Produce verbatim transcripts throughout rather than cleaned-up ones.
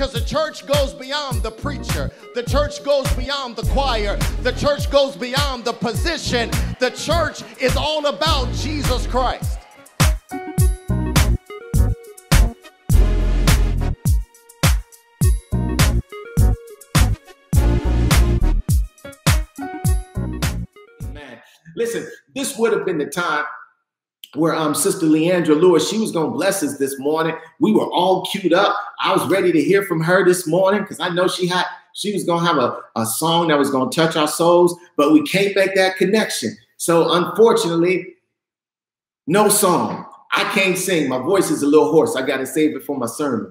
Because the church goes beyond the preacher. The church goes beyond the choir. The church goes beyond the position. The church is all about Jesus Christ. Man, listen, this would have been the time where um, Sister Leandra Lewis, she was going to bless us this morning. We were all queued up. I was ready to hear from her this morning because I know she had, she was going to have a, a song that was going to touch our souls, but we can't make that connection. So unfortunately, no song. I can't sing. My voice is a little hoarse. I got to save it for my sermon.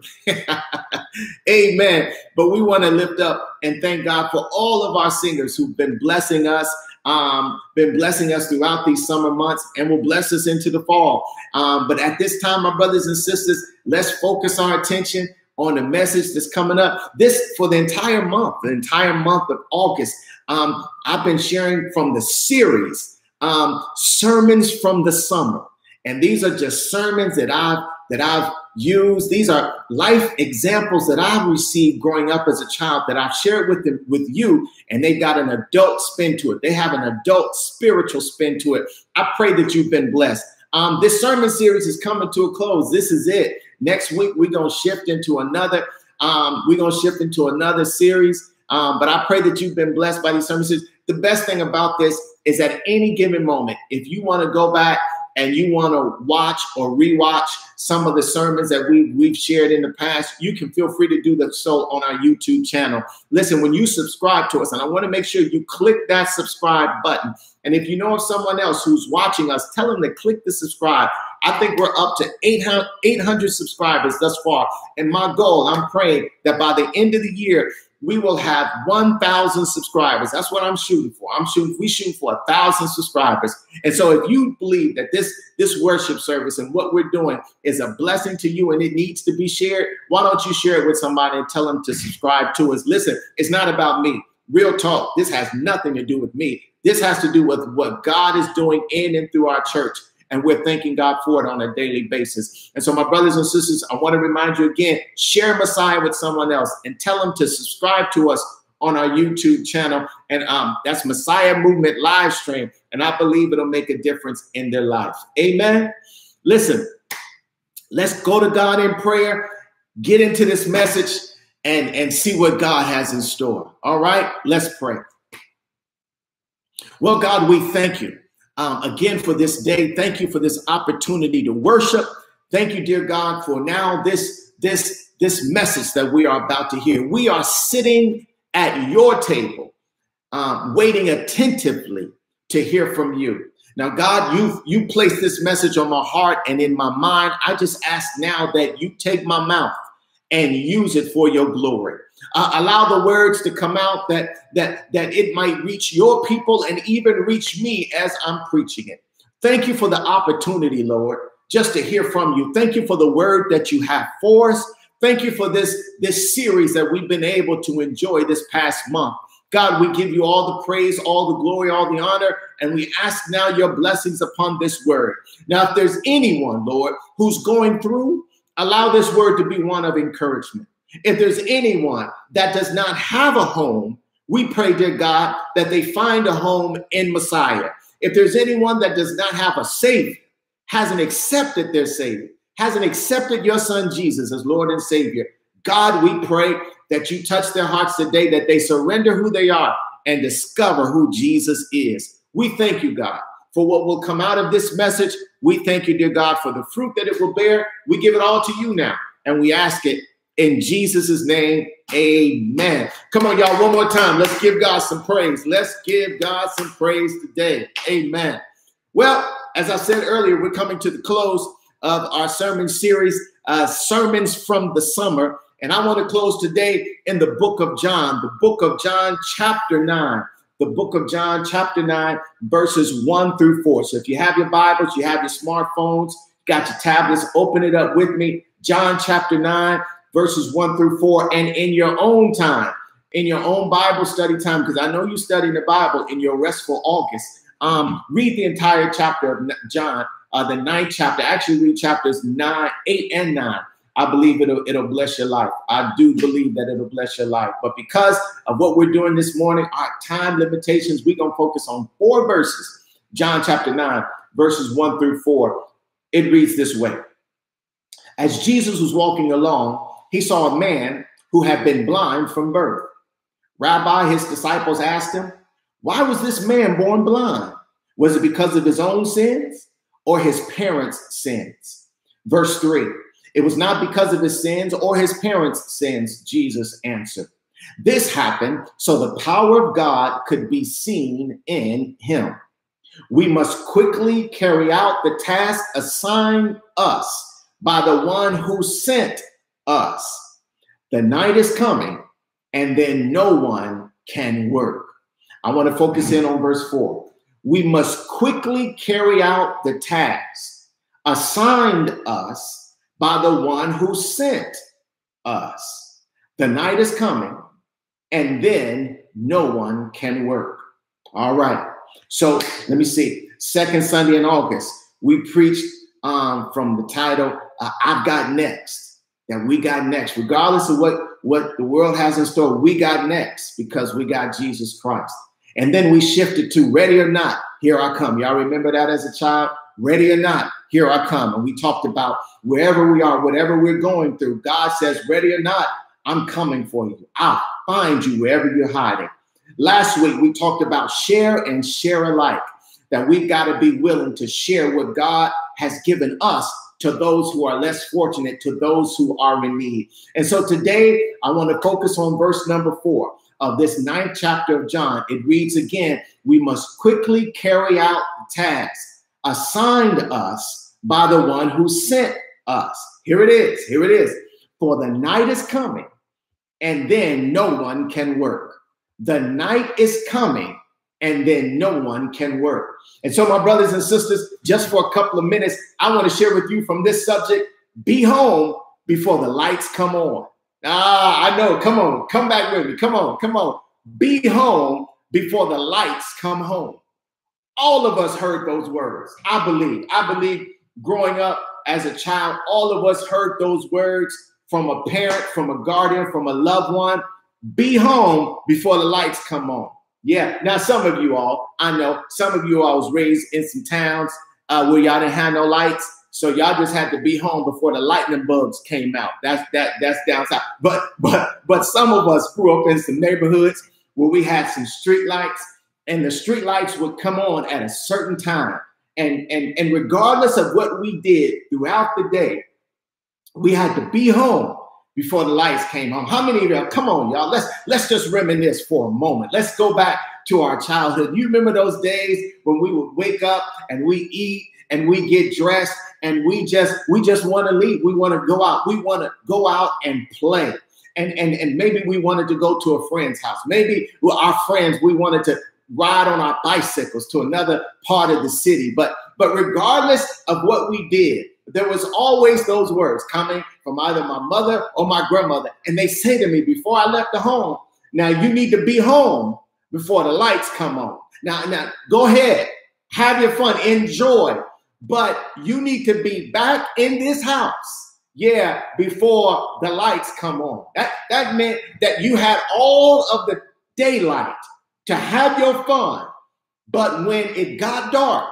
Amen. But we want to lift up and thank God for all of our singers who've been blessing us. Um, been blessing us throughout these summer months and will bless us into the fall. Um, but at this time, my brothers and sisters, let's focus our attention on the message that's coming up. This for the entire month, the entire month of August. Um, I've been sharing from the series, um, Sermons from the Summer. And these are just sermons that I've, that I've used. These are life examples that I've received growing up as a child that I've shared with them, with you, and they got an adult spin to it. They have an adult spiritual spin to it. I pray that you've been blessed. Um, this sermon series is coming to a close. This is it. Next week, we're going to shift into another, um, we're going to shift into another series. Um, but I pray that you've been blessed by these services. The best thing about this is at any given moment, if you want to go back and you want to watch or rewatch some of the sermons that we, we've shared in the past, you can feel free to do that so on our YouTube channel. Listen, when you subscribe to us, and I want to make sure you click that subscribe button. And if you know of someone else who's watching us, tell them to click the subscribe. I think we're up to eight hundred subscribers thus far. And my goal, I'm praying that by the end of the year, we will have one thousand subscribers. That's what I'm shooting for. I'm shooting, we shoot for one thousand subscribers. And so if you believe that this, this worship service and what we're doing is a blessing to you and it needs to be shared, why don't you share it with somebody and tell them to subscribe to us? Listen, it's not about me. Real talk, this has nothing to do with me. This has to do with what God is doing in and through our church. And we're thanking God for it on a daily basis. And so my brothers and sisters, I want to remind you again, share Messiah with someone else and tell them to subscribe to us on our YouTube channel. And um, that's Messiah Movement live stream. And I believe it'll make a difference in their life. Amen. Listen, let's go to God in prayer, get into this message and, and see what God has in store. All right, let's pray. Well, God, we thank you. Um, again, for this day, thank you for this opportunity to worship. Thank you, dear God, for now this, this, this message that we are about to hear. We are sitting at your table, um, waiting attentively to hear from you. Now, God, you, you placed this message on my heart and in my mind. I just ask now that you take my mouth and use it for your glory. Uh, allow the words to come out that, that, that it might reach your people and even reach me as I'm preaching it. Thank you for the opportunity, Lord, just to hear from you. Thank you for the word that you have for us. Thank you for this, this series that we've been able to enjoy this past month. God, we give you all the praise, all the glory, all the honor, and we ask now your blessings upon this word. Now, if there's anyone, Lord, who's going through, allow this word to be one of encouragement. If there's anyone that does not have a home, we pray, dear God, that they find a home in Messiah. If there's anyone that does not have a Savior, hasn't accepted their Savior, hasn't accepted your Son Jesus as Lord and Savior, God, we pray that you touch their hearts today, that they surrender who they are and discover who Jesus is. We thank you, God, for what will come out of this message. We thank you, dear God, for the fruit that it will bear. We give it all to you now, and we ask it in Jesus' name, amen. Come on, y'all, one more time. Let's give God some praise. Let's give God some praise today. Amen. Well, as I said earlier, we're coming to the close of our sermon series, uh, Sermons from the Summer. And I want to close today in the book of John, the book of John, chapter nine. The book of John, chapter nine, verses one through four. So if you have your Bibles, you have your smartphones, got your tablets, open it up with me. John, chapter nine. Verses one through four, and in your own time, in your own Bible study time, because I know you study the Bible in your restful August, um, read the entire chapter of John, uh, the ninth chapter. Actually, read chapters nine, eight, and nine. I believe it'll, it'll bless your life. I do believe that it'll bless your life. But because of what we're doing this morning, our time limitations, we're going to focus on four verses. John chapter nine, verses one through four. It reads this way. As Jesus was walking along, he saw a man who had been blind from birth. Rabbi, his disciples asked him, why was this man born blind? Was it because of his own sins or his parents' sins? Verse three, it was not because of his sins or his parents' sins, Jesus answered. This happened so the power of God could be seen in him. We must quickly carry out the task assigned us by the one who sent us. The night is coming, and then no one can work. I want to focus in on verse four. We must quickly carry out the task assigned us by the one who sent us. The night is coming, and then no one can work. All right. So let me see. Second Sunday in August, we preached um, from the title, uh, I've Got Next, that we got next. Regardless of what, what the world has in store, we got next because we got Jesus Christ. And then we shifted to Ready or Not, Here I Come. Y'all remember that as a child? Ready or Not, Here I Come. And we talked about wherever we are, whatever we're going through, God says, ready or not, I'm coming for you. I'll find you wherever you're hiding. Last week, we talked about share and share alike, that we've got to be willing to share what God has given us to those who are less fortunate, to those who are in need. And so today, I want to focus on verse number four of this ninth chapter of John. It reads again, we must quickly carry out the task assigned us by the one who sent us. Here it is. Here it is. For the night is coming, and then no one can work. The night is coming, and then no one can work. And so, my brothers and sisters, just for a couple of minutes, I want to share with you from this subject, be home before the lights come on. Ah, I know. Come on. Come back with me. Come on. Come on. Be home before the lights come home. All of us heard those words. I believe. I believe growing up as a child, all of us heard those words from a parent, from a guardian, from a loved one. Be home before the lights come on. Yeah. Now, some of you all, I know some of you all was raised in some towns uh, where y'all didn't have no lights. So y'all just had to be home before the lightning bugs came out. That's that that's down south. But but but some of us grew up in some neighborhoods where we had some street lights, and the street lights would come on at a certain time. And and and regardless of what we did throughout the day, we had to be home before the lights came on. How many of y'all, come on, y'all, let's let's just reminisce for a moment. Let's go back to our childhood. You remember those days when we would wake up and we eat and we get dressed and we just we just want to leave. We want to go out. We want to go out and play. And, and, and maybe we wanted to go to a friend's house. Maybe well, our friends, we wanted to ride on our bicycles to another part of the city. But, but regardless of what we did, there was always those words coming from either my mother or my grandmother. And they say to me before I left the home, now you need to be home before the lights come on. Now, now go ahead, have your fun, enjoy, but you need to be back in this house. Yeah. Before the lights come on. That, that meant that you had all of the daylight to have your fun. But when it got dark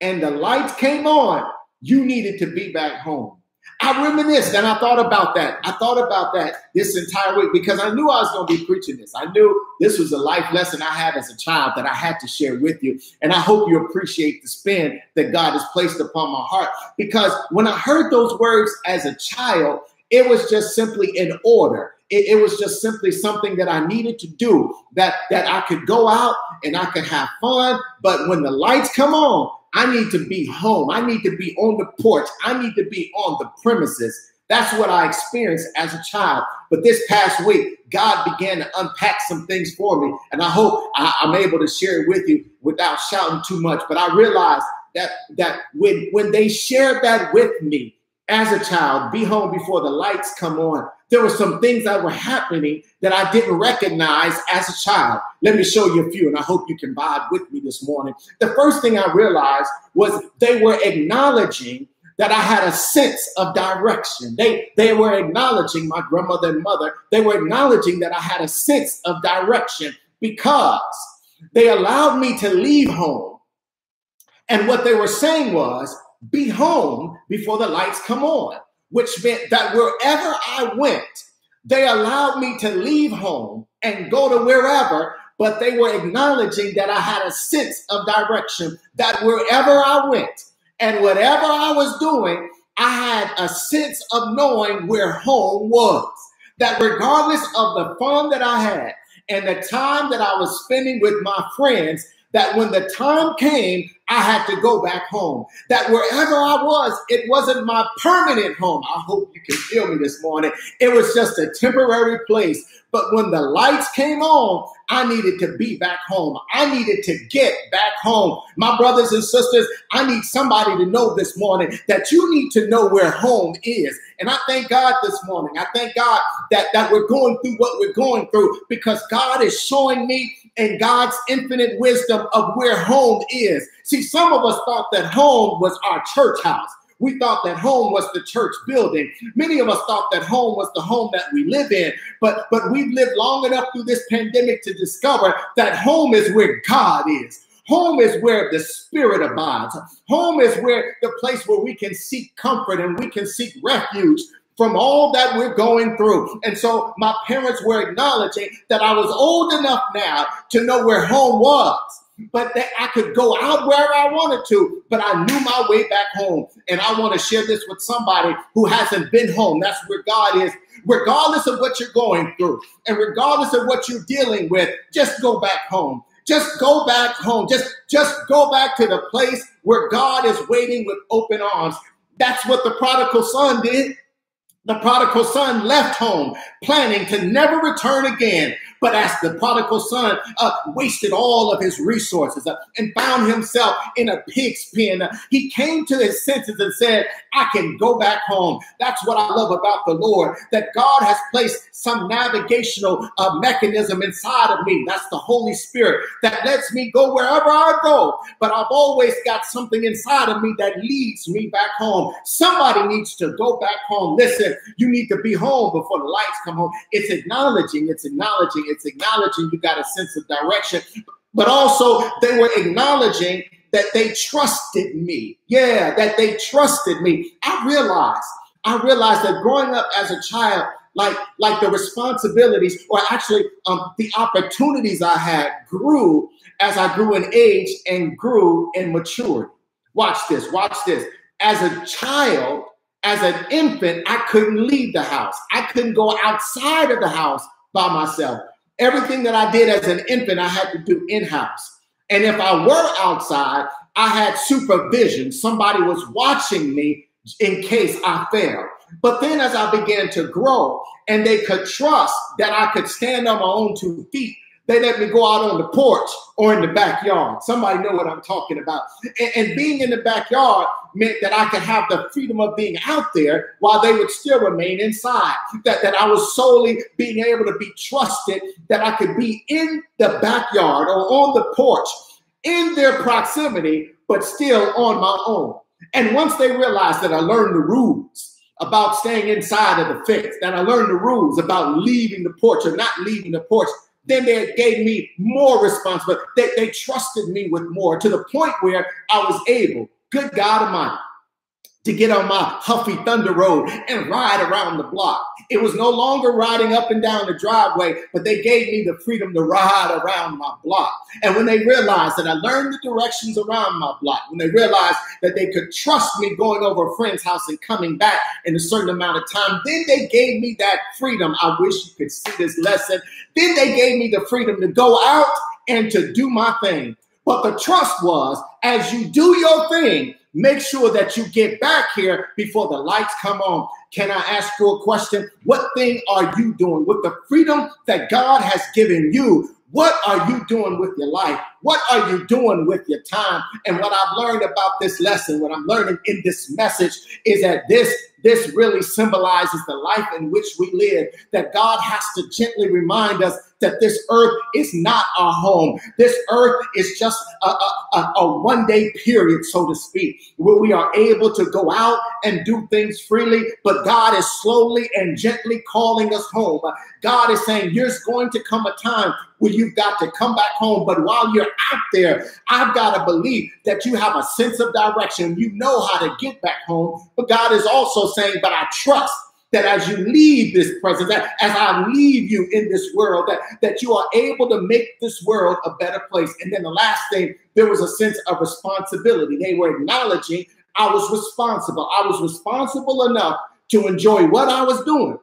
and the lights came on, you needed to be back home. I reminisced and I thought about that. I thought about that this entire week because I knew I was going to be preaching this. I knew this was a life lesson I had as a child that I had to share with you. And I hope you appreciate the spin that God has placed upon my heart, because when I heard those words as a child, it was just simply an order. It, it was just simply something that I needed to do, that, that I could go out and I could have fun. But when the lights come on, I need to be home. I need to be on the porch. I need to be on the premises. That's what I experienced as a child. But this past week, God began to unpack some things for me. And I hope I, I'm able to share it with you without shouting too much. But I realized that, that when, when they shared that with me as a child, be home before the lights come on, there were some things that were happening that I didn't recognize as a child. Let me show you a few, and I hope you can vibe with me this morning. The first thing I realized was they were acknowledging that I had a sense of direction. They, they were acknowledging, my grandmother and mother, they were acknowledging that I had a sense of direction because they allowed me to leave home. And what they were saying was, be home before the lights come on, which meant that wherever I went, they allowed me to leave home and go to wherever, but they were acknowledging that I had a sense of direction, that wherever I went and whatever I was doing, I had a sense of knowing where home was, that regardless of the fun that I had and the time that I was spending with my friends, that when the time came, I had to go back home. That wherever I was, it wasn't my permanent home. I hope you can feel me this morning. It was just a temporary place. But when the lights came on, I needed to be back home. I needed to get back home. My brothers and sisters, I need somebody to know this morning that you need to know where home is. And I thank God this morning. I thank God that, that we're going through what we're going through because God is showing me in God's infinite wisdom of where home is. See, some of us thought that home was our church house. We thought that home was the church building. Many of us thought that home was the home that we live in. But, but we've lived long enough through this pandemic to discover that home is where God is. Home is where the Spirit abides. Home is where the place where we can seek comfort and we can seek refuge from all that we're going through. And so my parents were acknowledging that I was old enough now to know where home was, but that I could go out where I wanted to, but I knew my way back home. And I want to share this with somebody who hasn't been home. That's where God is. Regardless of what you're going through and regardless of what you're dealing with, just go back home. Just go back home. Just, just go back to the place where God is waiting with open arms. That's what the prodigal son did. The prodigal son left home, planning to never return again. But as the prodigal son uh, wasted all of his resources uh, and found himself in a pig's pen, uh, he came to his senses and said, I can go back home. That's what I love about the Lord, that God has placed some navigational uh, mechanism inside of me. That's the Holy Spirit that lets me go wherever I go. But I've always got something inside of me that leads me back home. Somebody needs to go back home. Listen. You need to be home before the lights come home. It's acknowledging, it's acknowledging, it's acknowledging you got a sense of direction. But also they were acknowledging that they trusted me. Yeah, that they trusted me. I realized, I realized that growing up as a child, like, like the responsibilities or actually um, the opportunities I had grew as I grew in age and grew in maturity. Watch this, watch this. As a child, as an infant, I couldn't leave the house. I couldn't go outside of the house by myself. Everything that I did as an infant, I had to do in-house. And if I were outside, I had supervision. Somebody was watching me in case I failed. But then as I began to grow and they could trust that I could stand on my own two feet, they let me go out on the porch or in the backyard. Somebody know what I'm talking about. And, and being in the backyard meant that I could have the freedom of being out there while they would still remain inside. That, that I was solely being able to be trusted that I could be in the backyard or on the porch in their proximity, but still on my own. And once they realized that I learned the rules about staying inside of the fence, that I learned the rules about leaving the porch or not leaving the porch, then they gave me more responsibility. They, they trusted me with more to the point where I was able, good God Almighty, to get on my Huffy Thunder Road and ride around the block. It was no longer riding up and down the driveway, but they gave me the freedom to ride around my block. And when they realized that I learned the directions around my block, when they realized that they could trust me going over a friend's house and coming back in a certain amount of time, then they gave me that freedom. I wish you could see this lesson. Then they gave me the freedom to go out and to do my thing. But the trust was, as you do your thing, make sure that you get back here before the lights come on. Can I ask you a question? What thing are you doing with the freedom that God has given you? What are you doing with your life? What are you doing with your time? And what I've learned about this lesson, what I'm learning in this message is that this This really symbolizes the life in which we live, that God has to gently remind us that this earth is not our home. This earth is just a, a, a one-day period, so to speak, where we are able to go out and do things freely, but God is slowly and gently calling us home. God is saying, there's going to come a time where you've got to come back home, but while you're out there, I've got to believe that you have a sense of direction. You know how to get back home, but God is also saying, but I trust that as you leave this presence, that as I leave you in this world, that, that you are able to make this world a better place. And then the last thing, there was a sense of responsibility. They were acknowledging I was responsible. I was responsible enough to enjoy what I was doing,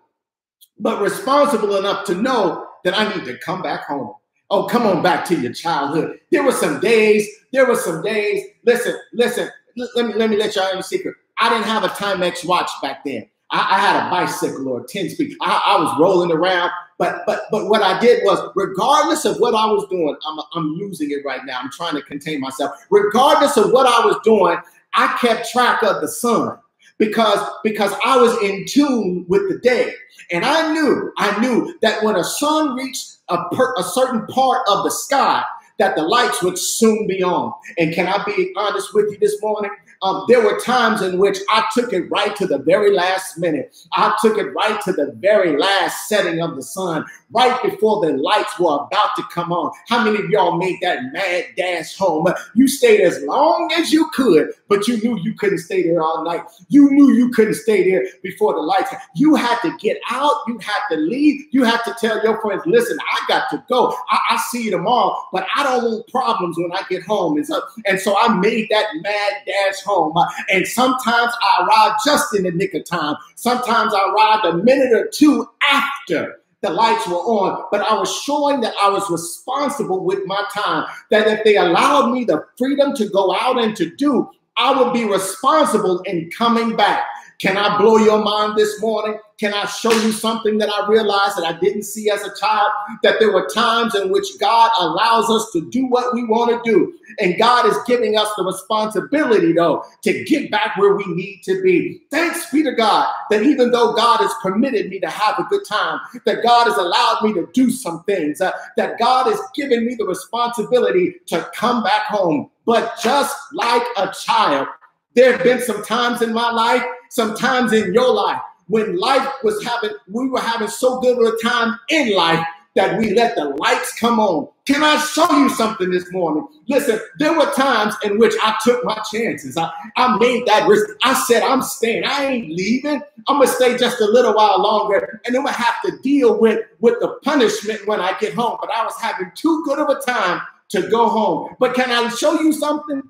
but responsible enough to know that I need to come back home. Oh, come on back to your childhood. There were some days, there were some days. Listen, listen, let me, let me let y'all in a secret. I didn't have a Timex watch back then. I, I had a bicycle or a ten-speed. I, I was rolling around, but but but what I did was, regardless of what I was doing, I'm, I'm losing it right now. I'm trying to contain myself. Regardless of what I was doing, I kept track of the sun because, because I was in tune with the day. And I knew, I knew that when a sun reached a, per, a certain part of the sky, that the lights would soon be on. And can I be honest with you this morning? Um, there were times in which I took it right to the very last minute. I took it right to the very last setting of the sun, right before the lights were about to come on. How many of y'all made that mad dash home? You stayed as long as you could, but you knew you couldn't stay there all night. You knew you couldn't stay there before the lights. You had to get out. You had to leave. You had to tell your friends, listen, I got to go. I, I see you tomorrow, but I don't want problems when I get home. And so, and so I made that mad dash home. Home. And sometimes I arrived just in the nick of time. Sometimes I arrived a minute or two after the lights were on, but I was showing that I was responsible with my time, that if they allowed me the freedom to go out and to do, I would be responsible in coming back. Can I blow your mind this morning? Can I show you something that I realized that I didn't see as a child? That there were times in which God allows us to do what we want to do. And God is giving us the responsibility, though, to get back where we need to be. Thanks be to God that even though God has permitted me to have a good time, that God has allowed me to do some things, uh, that God has given me the responsibility to come back home. But just like a child, there have been some times in my life, some times in your life, when life was having, we were having so good of a time in life that we let the lights come on. Can I show you something this morning? Listen, there were times in which I took my chances. I, I made that risk. I said, I'm staying. I ain't leaving. I'm going to stay just a little while longer, and then we'll have to deal with, with the punishment when I get home. But I was having too good of a time to go home. But can I show you something?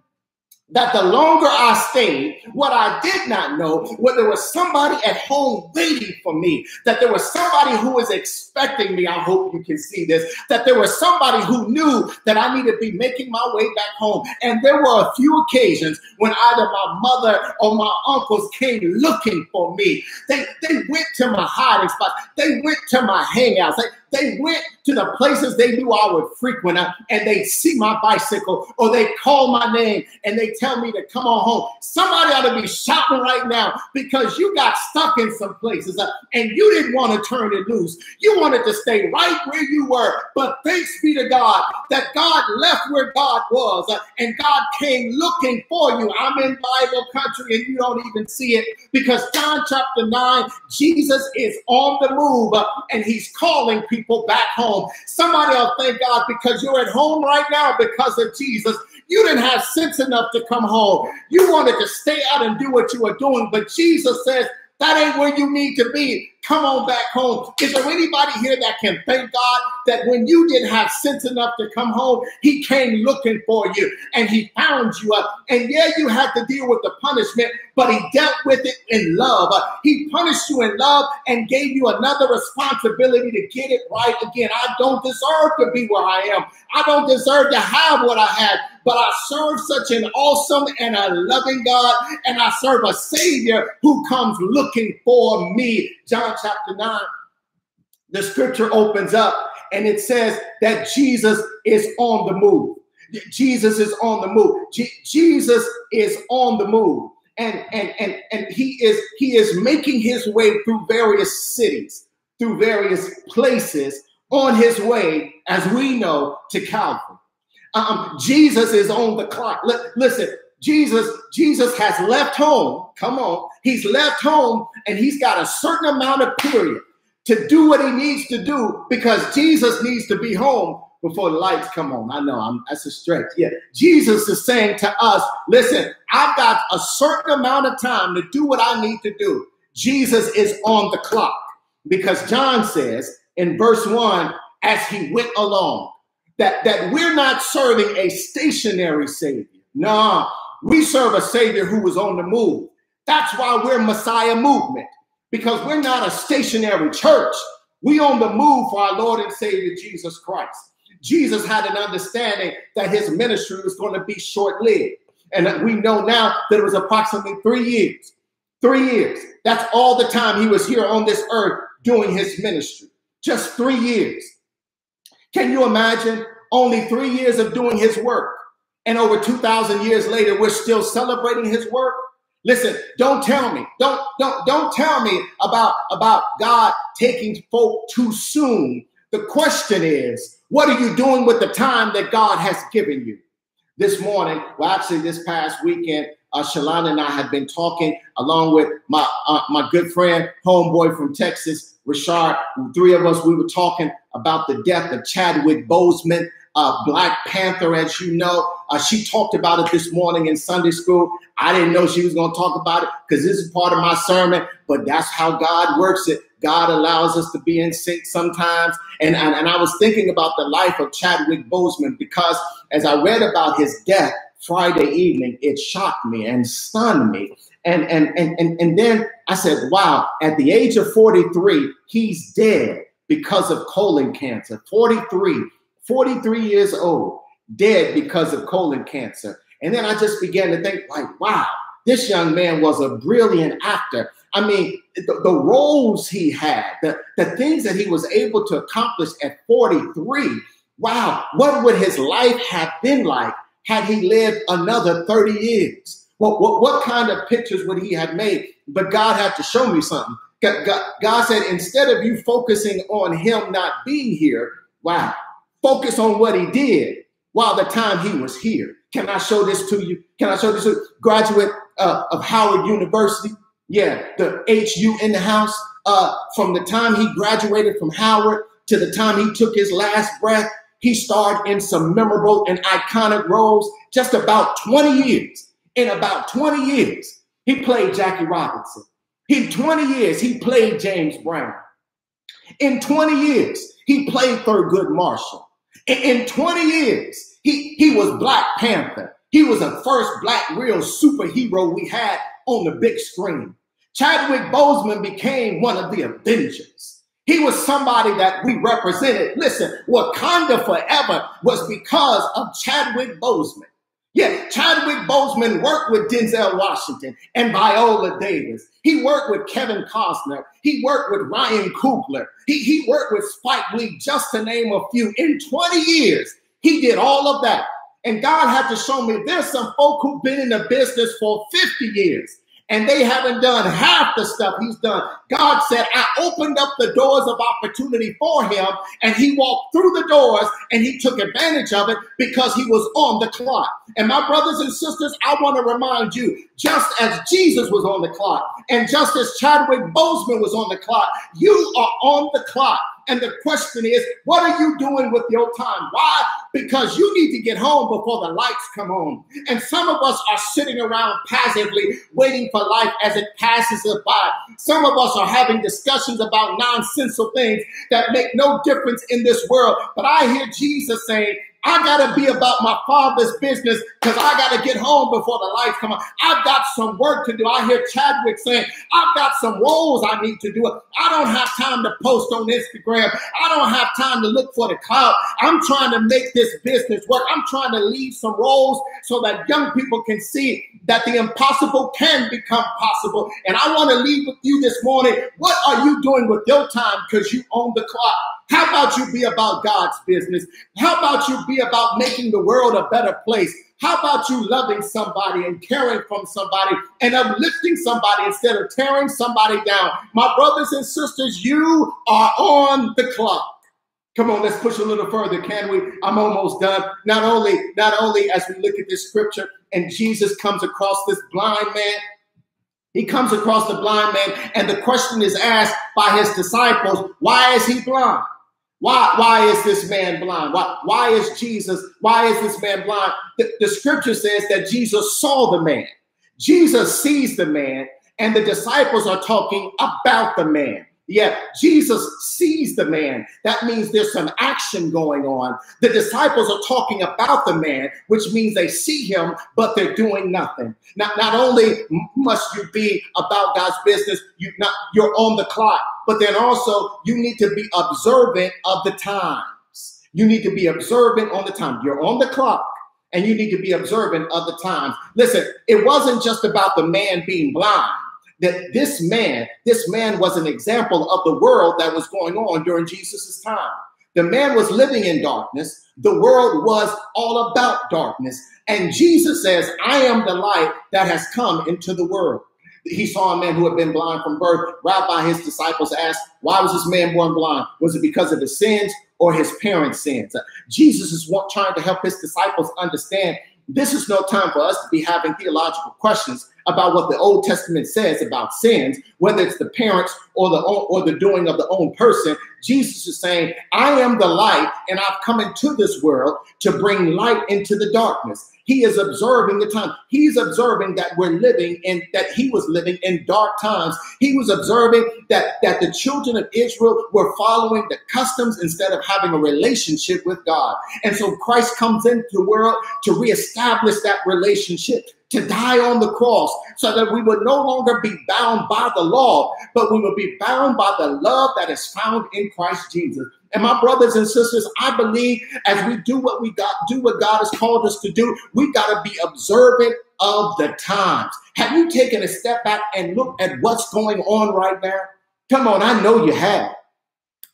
That the longer I stayed, what I did not know, was there was somebody at home waiting for me, that there was somebody who was expecting me. I hope you can see this, that there was somebody who knew that I needed to be making my way back home. And there were a few occasions when either my mother or my uncles came looking for me. They, they went to my hiding spots. They went to my hangouts. They, They went to the places they knew I would frequent, and they'd see my bicycle, or they'd call my name, and they'd tell me to come on home. Somebody ought to be shouting right now, because you got stuck in some places, and you didn't want to turn it loose. You wanted to stay right where you were, but thanks be to God that God left where God was, and God came looking for you. I'm in Bible country, and you don't even see it, because John chapter nine, Jesus is on the move, and he's calling people. People back home. Somebody else, thank God, because you're at home right now because of Jesus. You didn't have sense enough to come home. You wanted to stay out and do what you were doing, but Jesus says, that ain't where you need to be. Come on back home. Is there anybody here that can thank God that when you didn't have sense enough to come home, he came looking for you and he found you up? And yeah, you had to deal with the punishment, but he dealt with it in love. He punished you in love and gave you another responsibility to get it right again. I don't deserve to be where I am. I don't deserve to have what I had, but I serve such an awesome and a loving God, and I serve a Savior who comes looking for me. John chapter nine, the scripture opens up and it says that Jesus is on the move. Jesus is on the move. Je- Jesus is on the move. and and and and he is he is making his way through various cities, through various places, on his way, as we know, to Calvary. Um, Jesus is on the clock. L- listen, Jesus, Jesus has left home. Come on, he's left home, and he's got a certain amount of period to do what he needs to do, because Jesus needs to be home before the lights come on. I know I'm, that's a stretch. Yeah, Jesus is saying to us, listen, I've got a certain amount of time to do what I need to do. Jesus is on the clock, because John says in verse one, as he went along, that, that we're not serving a stationary Savior. No, we serve a Savior who is on the move. That's why we're Messiah Movement, because we're not a stationary church. We on the move for our Lord and Savior, Jesus Christ. Jesus had an understanding that his ministry was going to be short-lived. And we know now that it was approximately three years. Three years. That's all the time he was here on this earth doing his ministry. Just three years. Can you imagine only three years of doing his work? And over two thousand years later, we're still celebrating his work. Listen, don't tell me, don't, don't, don't tell me about, about God taking folk too soon. The question is, what are you doing with the time that God has given you? This morning, well, actually this past weekend, uh, Shalana and I have been talking along with my uh, my good friend, homeboy from Texas, Rashard. Three of us, we were talking about the death of Chadwick Boseman, uh, Black Panther, as you know. Uh, she talked about it this morning in Sunday school. I didn't know she was going to talk about it because this is part of my sermon, but that's how God works it. God allows us to be in sync sometimes. And, and, and I was thinking about the life of Chadwick Boseman, because as I read about his death Friday evening, it shocked me and stunned me. And, and, and, and, and then I said, wow, at the age of forty-three, he's dead because of colon cancer. forty-three, forty-three years old, dead because of colon cancer. And then I just began to think, like, wow, this young man was a brilliant actor. I mean, the, the roles he had, the, the things that he was able to accomplish at forty-three, wow, what would his life have been like had he lived another thirty years? What, what, what kind of pictures would he have made? But God had to show me something. God, God said, instead of you focusing on him not being here, wow, focus on what he did while the time he was here. Can I show this to you? Can I show this to you? Graduate uh, of Howard University. Yeah, the H U in the house. Uh, from the time he graduated from Howard to the time he took his last breath, he starred in some memorable and iconic roles. Just about twenty years. In about twenty years, he played Jackie Robinson. In twenty years, he played James Brown. In twenty years, he played Thurgood Marshall. In, in twenty years, he, he was Black Panther. He was the first black real superhero we had on the big screen. Chadwick Boseman became one of the Avengers. He was somebody that we represented. Listen, Wakanda Forever was because of Chadwick Boseman. Yeah, Chadwick Boseman worked with Denzel Washington and Viola Davis. He worked with Kevin Costner. He worked with Ryan Coogler. He, he worked with Spike Lee, just to name a few. In twenty years, he did all of that. And God had to show me there's some folk who've been in the business for fifty years and they haven't done half the stuff he's done. God said, I opened up the doors of opportunity for him, and he walked through the doors and he took advantage of it because he was on the clock. And my brothers and sisters, I want to remind you, just as Jesus was on the clock and just as Chadwick Boseman was on the clock, you are on the clock. And the question is, what are you doing with your time? Why? Because you need to get home before the lights come on. And some of us are sitting around passively waiting for life as it passes us by. Some of us are having discussions about nonsensical things that make no difference in this world. But I hear Jesus saying, I got to be about my Father's business, because I got to get home before the lights come on. I've got some work to do. I hear Chadwick saying, I've got some roles I need to do. I don't have time to post on Instagram. I don't have time to look for the cloud. I'm trying to make this business work. I'm trying to leave some roles so that young people can see that the impossible can become possible. And I want to leave with you this morning. What are you doing with your time? Because you own the clock. How about you be about God's business? How about you be about making the world a better place? How about you loving somebody and caring for somebody and uplifting somebody instead of tearing somebody down? My brothers and sisters, you are on the clock. Come on, let's push a little further, can we? I'm almost done. Not only, not only as we look at this scripture and Jesus comes across this blind man, he comes across the blind man, and the question is asked by his disciples, why is he blind? Why, why is this man blind? Why, why is Jesus, why is this man blind? The, the scripture says that Jesus saw the man. Jesus sees the man, and the disciples are talking about the man. Yeah, Jesus sees the man. That means there's some action going on. The disciples are talking about the man, which means they see him, but they're doing nothing. Not, not only must you be about God's business, you not, you're on the clock, but then also you need to be observant of the times. You need to be observant on the time. You're on the clock, and you need to be observant of the times. Listen, it wasn't just about the man being blind. That this man, this man was an example of the world that was going on during Jesus's time. The man was living in darkness. The world was all about darkness. And Jesus says, I am the light that has come into the world. He saw a man who had been blind from birth. Rabbi, his disciples asked, why was this man born blind? Was it because of his sins or his parents' sins? Jesus is trying to help his disciples understand this is no time for us to be having theological questions about what the Old Testament says about sins, whether it's the parents or the own, or the doing of the own person. Jesus is saying, I am the light, and I've come into this world to bring light into the darkness. He is observing the time. He's observing that we're living in, that he was living in dark times. He was observing that, that the children of Israel were following the customs instead of having a relationship with God. And so Christ comes into the world to reestablish that relationship, to die on the cross so that we would no longer be bound by the law, but we would be bound by the love that is found in Christ Jesus. And my brothers and sisters, I believe as we do what we got, do what God has called us to do, we got to be observant of the times. Have you taken a step back and looked at what's going on right now? Come on, I know you have.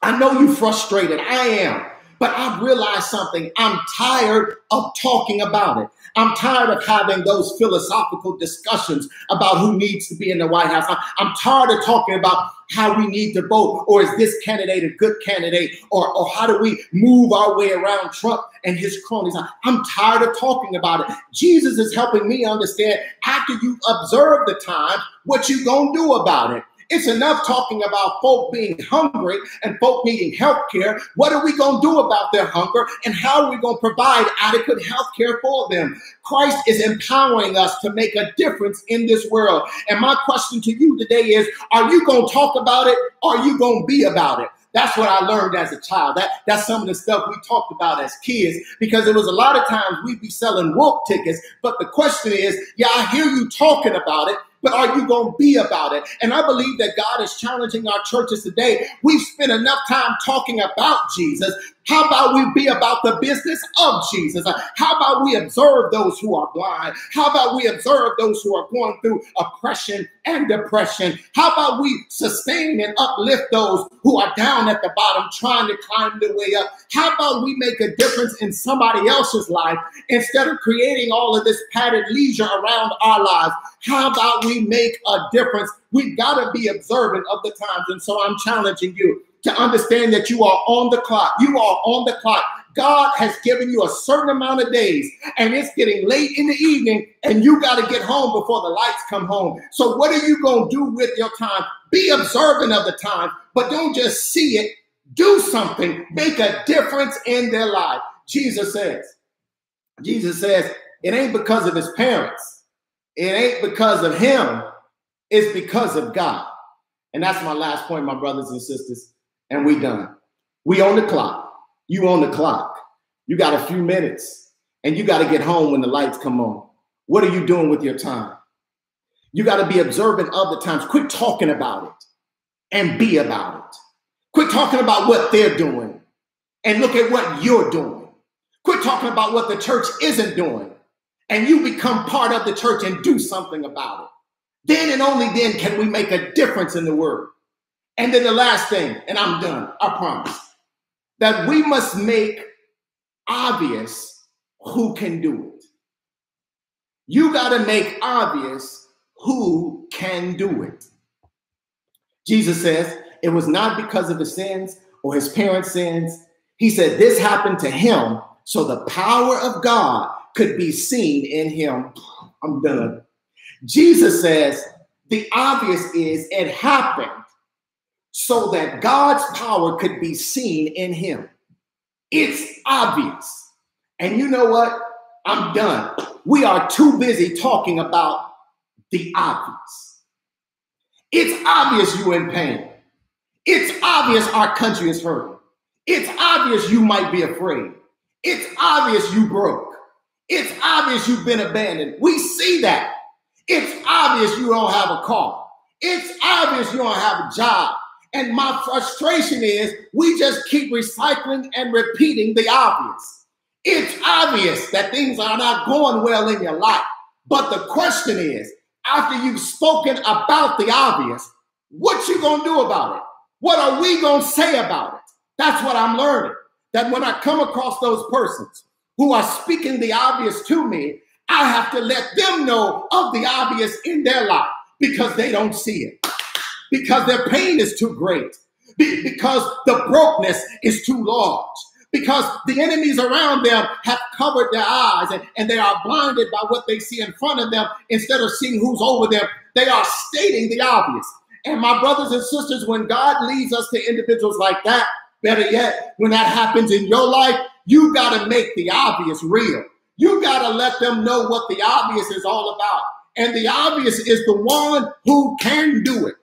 I know you're frustrated. I am. But I've realized something. I'm tired of talking about it. I'm tired of having those philosophical discussions about who needs to be in the White House. I'm tired of talking about how we need to vote, or is this candidate a good candidate, or, or how do we move our way around Trump and his cronies. I'm tired of talking about it. Jesus is helping me understand after you observe the time, what you gonna do about it. It's enough talking about folk being hungry and folk needing health care. What are we going to do about their hunger, and how are we going to provide adequate health care for them? Christ is empowering us to make a difference in this world. And my question to you today is, are you going to talk about it, or are you going to be about it? That's what I learned as a child. That, that's some of the stuff we talked about as kids, because it was a lot of times we'd be selling walk tickets. But the question is, yeah, I hear you talking about it, but are you going to be about it? And I believe that God is challenging our churches today. We've spent enough time talking about Jesus. How about we be about the business of Jesus? How about we observe those who are blind? How about we observe those who are going through oppression and depression? How about we sustain and uplift those who are down at the bottom trying to climb their way up? How about we make a difference in somebody else's life instead of creating all of this padded leisure around our lives? How about we make a difference? We've got to be observant of the times. And so I'm challenging you to understand that you are on the clock. You are on the clock. God has given you a certain amount of days, and it's getting late in the evening, and you got to get home before the lights come home. So what are you going to do with your time? Be observant of the time, but don't just see it. Do something. Make a difference in their life. Jesus says, Jesus says, it ain't because of his parents. It ain't because of him. It's because of God. And that's my last point, my brothers and sisters. And we done. We on the clock. You on the clock. You got a few minutes, and you got to get home when the lights come on. What are you doing with your time? You got to be observant of the times. Quit talking about it and be about it. Quit talking about what they're doing and look at what you're doing. Quit talking about what the church isn't doing, and you become part of the church and do something about it. Then and only then can we make a difference in the world. And then the last thing, and I'm done, I promise, that we must make obvious who can do it. You got to make obvious who can do it. Jesus says it was not because of his sins or his parents' sins. He said this happened to him so the power of God could be seen in him. I'm done. Jesus says the obvious is it happened so that God's power could be seen in him. It's obvious. And you know what? I'm done. We are too busy talking about the obvious. It's obvious you're in pain. It's obvious our country is hurting. It's obvious you might be afraid. It's obvious you broke. It's obvious you've been abandoned. We see that. It's obvious you don't have a car. It's obvious you don't have a job. And my frustration is we just keep recycling and repeating the obvious. It's obvious that things are not going well in your life. But the question is, after you've spoken about the obvious, what you gonna do about it? What are we gonna say about it? That's what I'm learning. That when I come across those persons who are speaking the obvious to me, I have to let them know of the obvious in their life because they don't see it, because their pain is too great, because the brokenness is too large, because the enemies around them have covered their eyes and, and they are blinded by what they see in front of them instead of seeing who's over them. They are stating the obvious. And my brothers and sisters, when God leads us to individuals like that, better yet, when that happens in your life, you got to make the obvious real. You got to let them know what the obvious is all about. And the obvious is the one who can do it.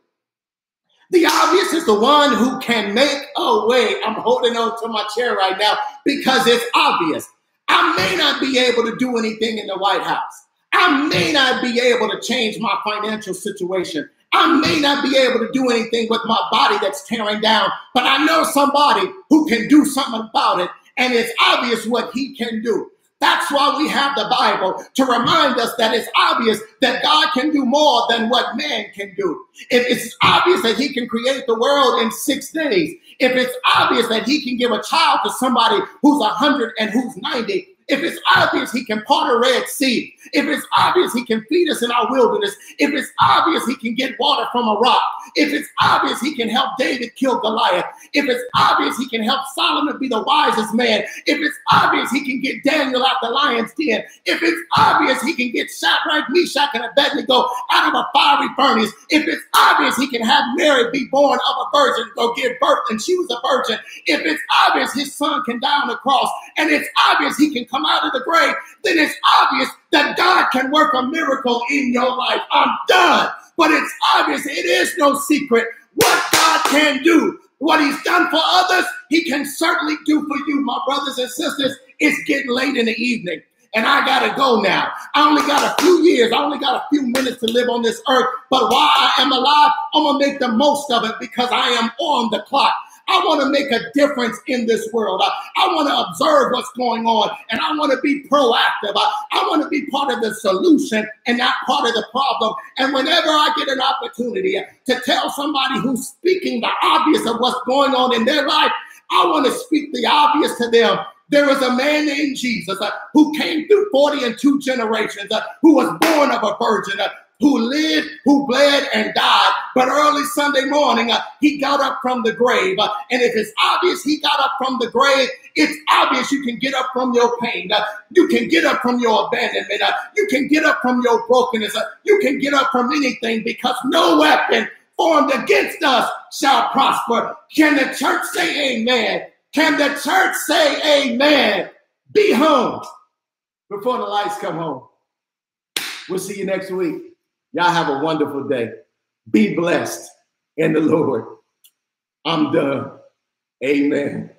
The obvious is the one who can make a way. I'm holding on to my chair right now because it's obvious. I may not be able to do anything in the White House. I may not be able to change my financial situation. I may not be able to do anything with my body that's tearing down, but I know somebody who can do something about it, and it's obvious what he can do. That's why we have the Bible, to remind us that it's obvious that God can do more than what man can do. If it's obvious that he can create the world in six days, if it's obvious that he can give a child to somebody who's one hundred and who's ninety, if it's obvious he can part a Red Sea, if it's obvious he can feed us in our wilderness, if it's obvious he can get water from a rock, if it's obvious he can help David kill Goliath, if it's obvious he can help Solomon be the wisest man, if it's obvious he can get Daniel out the lion's den, if it's obvious he can get Shadrach, Meshach, and Abednego out of a fiery furnace, if it's obvious he can have Mary be born of a virgin, go give birth, and she was a virgin, if it's obvious his son can die on the cross, and it's obvious he can come out of the grave, then it's obvious that God can work a miracle in your life. I'm done. But it's obvious, it is no secret what God can do. What he's done for others, he can certainly do for you, my brothers and sisters. It's getting late in the evening, and I gotta go now. I only got a few years, I only got a few minutes to live on this earth, but while I am alive, I'm gonna make the most of it because I am on the clock. I want to make a difference in this world. I, I want to observe what's going on, and I want to be proactive. I, I want to be part of the solution and not part of the problem. And whenever I get an opportunity to tell somebody who's speaking the obvious of what's going on in their life, I want to speak the obvious to them. There is a man named Jesus uh, who came through forty and two generations, uh, who was born of a virgin, uh, who lived, who bled, and died. But early Sunday morning, uh, he got up from the grave. Uh, and if it's obvious he got up from the grave, it's obvious you can get up from your pain. Uh, you can get up from your abandonment. Uh, you can get up from your brokenness. Uh, you can get up from anything because no weapon formed against us shall prosper. Can the church say amen? Can the church say amen? Be home before the lights come home. We'll see you next week. Y'all have a wonderful day. Be blessed in the Lord. I'm done. Amen.